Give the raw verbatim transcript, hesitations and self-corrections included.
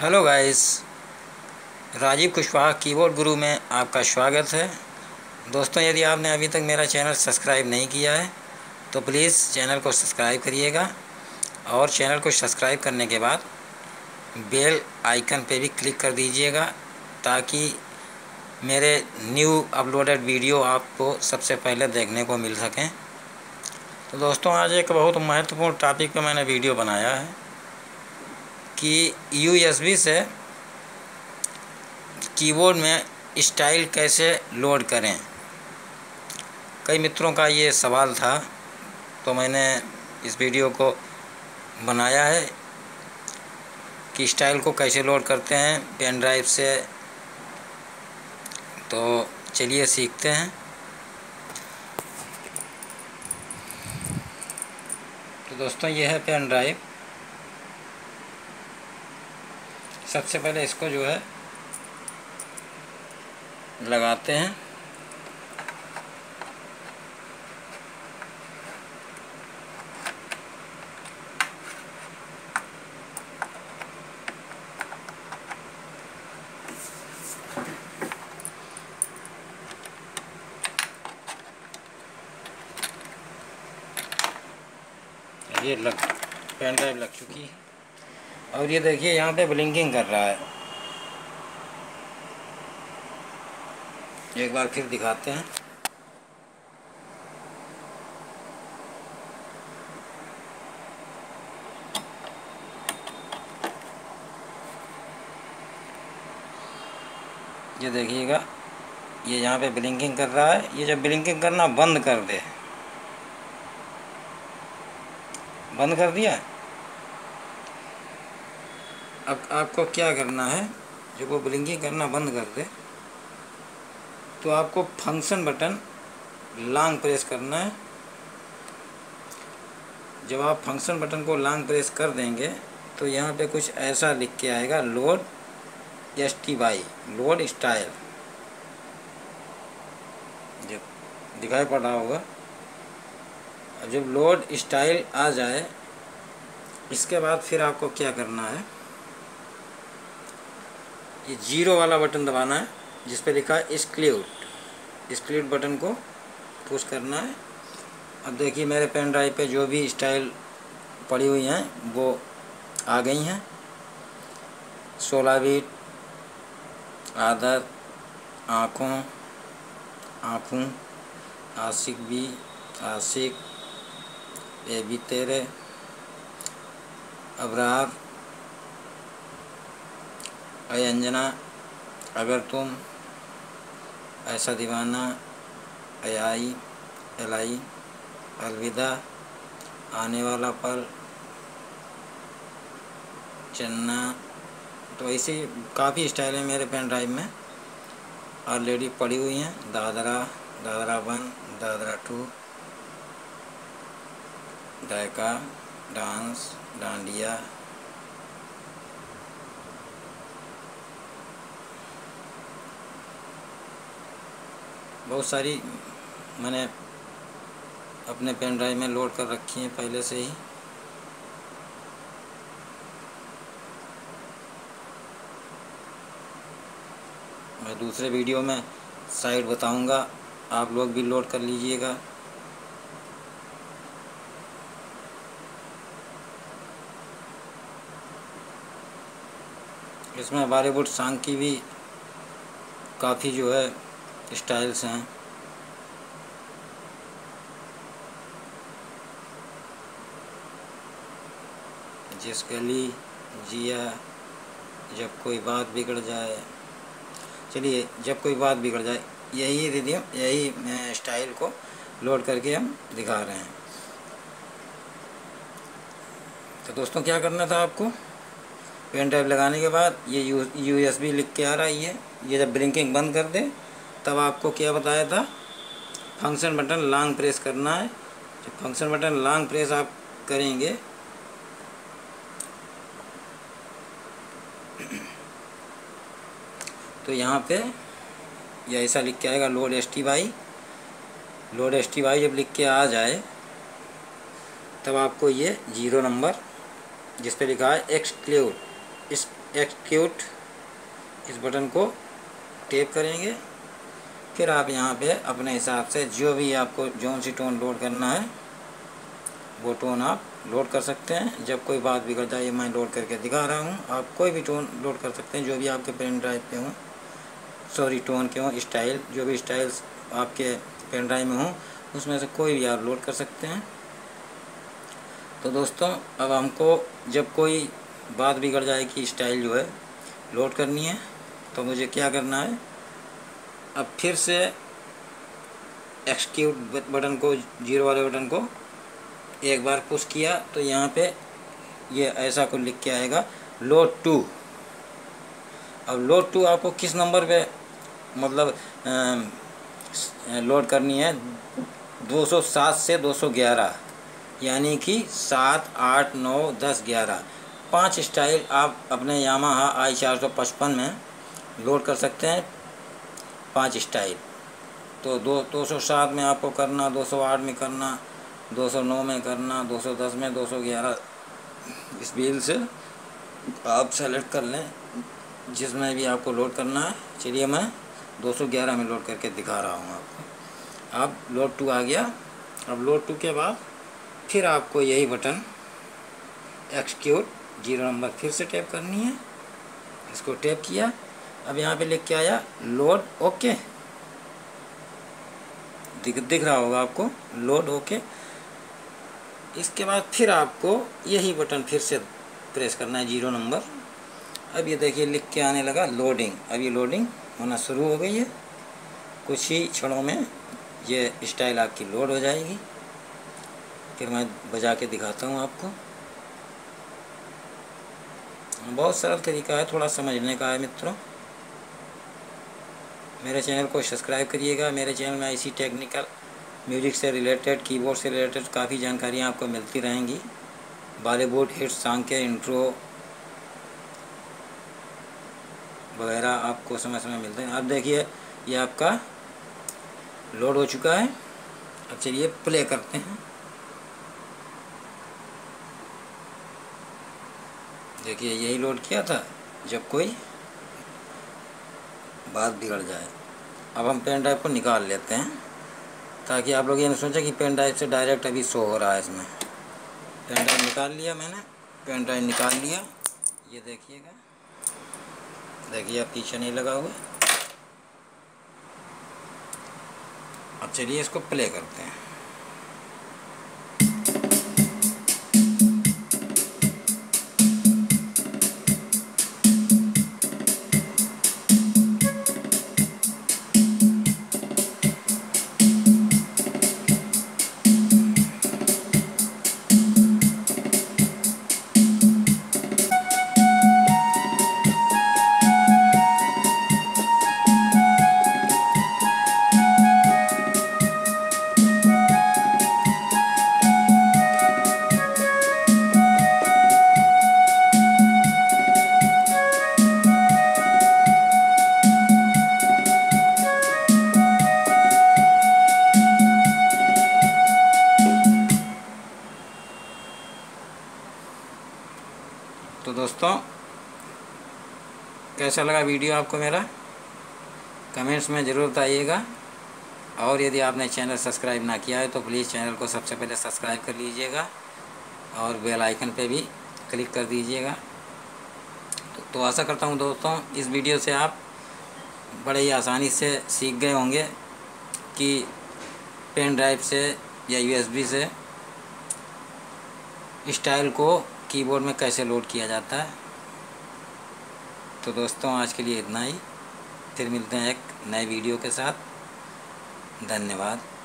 Hello guys, Rajeev Kushwaha keyboard Guru में आपका स्वागत है। दोस्तों, यदि आपने अभी तक मेरा चैनल सब्सक्राइब नहीं किया है तो प्लीज़ चैनल को सब्सक्राइब करिएगा और चैनल को सब्सक्राइब करने के बाद बेल आइकन पे भी क्लिक कर दीजिएगा ताकि मेरे न्यू अपलोडेड वीडियो आपको सबसे पहले देखने को मिल सकें। तो दोस्तों, आज एक बहुत महत्वपूर्ण टॉपिक पे मैंने वीडियो बनाया है कि यूएसबी से कीबोर्ड में स्टाइल कैसे लोड करें। कई मित्रों का ये सवाल था तो मैंने इस वीडियो को बनाया है कि स्टाइल को कैसे लोड करते हैं पेन ड्राइव से। तो चलिए सीखते हैं। तो दोस्तों, ये है पेन ड्राइव। सबसे पहले इसको जो है लगाते हैं। ये लग पेन ड्राइव लग चुकी है और ये देखिए यहाँ पे ब्लिंकिंग कर रहा है। एक बार फिर दिखाते हैं। ये देखिएगा, ये यहाँ पे ब्लिंकिंग कर रहा है। ये जब ब्लिंकिंग करना बंद कर दे, बंद कर दिया। अब आपको क्या करना है, जब वो ब्लिंकिंग करना बंद कर दे तो आपको फंक्शन बटन लॉन्ग प्रेस करना है। जब आप फंक्शन बटन को लॉन्ग प्रेस कर देंगे तो यहाँ पे कुछ ऐसा लिख के आएगा, load S T Y, load style. जब दिखाई पड़ रहा होगा, जब लोड स्टाइल आ जाए इसके बाद फिर आपको क्या करना है, ये जीरो वाला बटन दबाना है जिस पे लिखा है एक्सक्लूड। एक्सक्लूड बटन को पुश करना है। अब देखिए मेरे पेन ड्राइव पे जो भी स्टाइल पड़ी हुई हैं वो आ गई हैं। सोलह बीट, आदर, आँखों, आँखों, आशिक भी, आशिक, ए भी तेरे, अबरार, अय अंजना, अगर तुम, ऐसा दीवाना, अयाई, एलाई, अलविदा, आने वाला पल, चन्ना। तो ऐसी काफ़ी स्टाइलें मेरे पेन ड्राइव में ऑलरेडी पड़ी हुई हैं। दादरा, दादरा वन, दादरा टू, दायका, डांस, डांडिया, बहुत सारी मैंने अपने पेन ड्राइव में लोड कर रखी हैं पहले से ही। मैं दूसरे वीडियो में साइट बताऊंगा, आप लोग भी लोड कर लीजिएगा। इसमें बॉलीवुड सॉन्ग की भी काफ़ी जो है स्टाइल्स हैं। जिस गली जिया, जब कोई बात बिगड़ जाए। चलिए, जब कोई बात बिगड़ जाए, यही रिदम, यही स्टाइल को लोड करके हम दिखा रहे हैं। तो दोस्तों, क्या करना था आपको, पेन ड्राइव लगाने के बाद ये यू यूएसबी लिख के आ रही है। ये जब ब्लिंकिंग बंद कर दे तब आपको क्या बताया था, फंक्शन बटन लॉन्ग प्रेस करना है। जब फंक्शन बटन लॉन्ग प्रेस आप करेंगे तो यहाँ पे ये ऐसा लिख के आएगा, load S T Y. Load S T Y जब लिख के आ जाए तब आपको ये जीरो नंबर जिस पे लिखा है एक्सक्लूड, इस एक्सक्यूट इस बटन को टैप करेंगे। फिर आप यहाँ पे अपने हिसाब से जो भी आपको जौन सी टोन लोड करना है वो टोन आप लोड कर सकते हैं। जब कोई बात बिगड़ जाए, ये मैं लोड करके दिखा रहा हूँ, आप कोई भी टोन लोड कर सकते हैं जो भी आपके पेन ड्राइव पे हों, सॉरी टोन के हों, स्टाइल जो भी स्टाइल्स आपके पेन ड्राइव में हों उसमें से कोई भी आप लोड कर सकते हैं। तो दोस्तों, अब हमको जब कोई बात बिगड़ जाए कि स्टाइल जो है लोड करनी है, तो मुझे क्या करना है, अब फिर से एक्सक्यूट बटन को, जीरो वाले बटन को एक बार पुश किया तो यहाँ पे ये ऐसा कुछ लिख के आएगा लोड टू। अब लोड टू आपको किस नंबर पे मतलब लोड करनी है, दो सौ सात से दो सौ ग्यारह, यानी कि सात आठ नौ दस ग्यारह, पांच स्टाइल आप अपने यामाहा आई चार सौ पचपन में लोड कर सकते हैं, पाँच स्टाइल। तो दो दो सौ सात में आपको करना, दो सौ आठ में करना, दो सौ नौ में करना, दो सौ दस में, दो सौ ग्यारह, इस बिल से आप सेलेक्ट कर लें जिसमें भी आपको लोड करना है। चलिए मैं दो सौ ग्यारह में लोड करके दिखा रहा हूँ आपको। अब लोड टू आ गया। अब लोड टू के बाद फिर आपको यही बटन एक्सक्यूट जीरो नंबर फिर से टैप करनी है। इसको टैप किया, अब यहाँ पे लिख के आया लोड ओके, दिख दिख रहा होगा आपको लोड ओके। इसके बाद फिर आपको यही बटन फिर से प्रेस करना है, जीरो नंबर। अब ये देखिए लिख के आने लगा लोडिंग। अब ये लोडिंग होना शुरू हो गई है, कुछ ही क्षणों में ये स्टाइल आपकी लोड हो जाएगी। फिर मैं बजा के दिखाता हूँ आपको। बहुत सरल तरीका है, थोड़ा समझने का है मित्रों। मेरे चैनल को सब्सक्राइब करिएगा। मेरे चैनल में ऐसी टेक्निकल, म्यूजिक से रिलेटेड, कीबोर्ड से रिलेटेड काफ़ी जानकारियाँ आपको मिलती रहेंगी। बॉलीवुड हिट सॉन्ग के इंट्रो वगैरह आपको समय समय मिलते हैं। अब देखिए ये आपका लोड हो चुका है। अब चलिए प्ले करते हैं। देखिए यही लोड किया था जब कोई बात बिगड़ जाए। अब हम पेन ड्राइव को निकाल लेते हैं ताकि आप लोग ये ना सोचें कि पेन ड्राइव से डायरेक्ट अभी शो हो रहा है। इसमें पेन ड्राइव निकाल लिया मैंने, पेन ड्राइव निकाल लिया। ये देखिएगा, देखिए अब पीछे नहीं लगा हुआ। अब चलिए इसको प्ले करते हैं। तो दोस्तों, कैसा लगा वीडियो आपको मेरा, कमेंट्स में ज़रूर बताइएगा। और यदि आपने चैनल सब्सक्राइब ना किया है तो प्लीज़ चैनल को सबसे पहले सब्सक्राइब कर लीजिएगा और बेल आइकन पे भी क्लिक कर दीजिएगा। तो, तो आशा करता हूँ दोस्तों इस वीडियो से आप बड़े ही आसानी से सीख गए होंगे कि पेन ड्राइव से या यूएसबी से स्टाइल को कीबोर्ड में कैसे लोड किया जाता है। तो दोस्तों, आज के लिए इतना ही। फिर मिलते हैं एक नए वीडियो के साथ। धन्यवाद।